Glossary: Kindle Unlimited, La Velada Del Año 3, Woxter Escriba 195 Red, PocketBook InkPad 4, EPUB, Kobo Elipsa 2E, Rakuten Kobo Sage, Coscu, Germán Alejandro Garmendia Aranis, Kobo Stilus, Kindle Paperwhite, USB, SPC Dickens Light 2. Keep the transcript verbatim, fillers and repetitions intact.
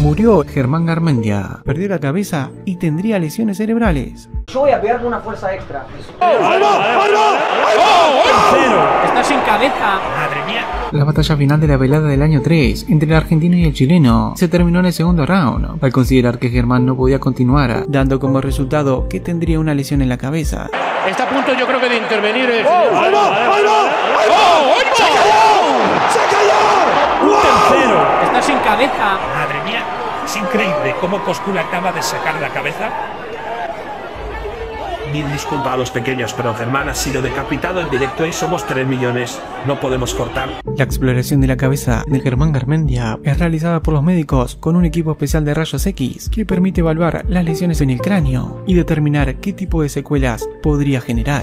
murió Germán Garmendia, perdió la cabeza y tendría lesiones cerebrales. Yo voy a pegarle una fuerza extra. ¡Oh, ahí va, ahí va, ahí va! ¡Cero! ¡Está sin cabeza! ¡Madre mía! La batalla final de la velada del año tres entre el argentino y el chileno se terminó en el segundo round, al considerar que Germán no podía continuar, dando como resultado que tendría una lesión en la cabeza. Está a punto, yo creo que de intervenir. El... ¡Oh, ahí va, ahí va, ahí va! ¡Se cayó! ¡Se cayó! ¡Un tercero! ¡Está sin cabeza! ¡Madre mía! Es increíble cómo Coscu le acaba de sacar la cabeza. Mil disculpas a los pequeños, pero Germán ha sido decapitado en directo y somos tres millones. No podemos cortar. La exploración de la cabeza de Germán Garmendia es realizada por los médicos con un equipo especial de rayos X que permite evaluar las lesiones en el cráneo y determinar qué tipo de secuelas podría generar.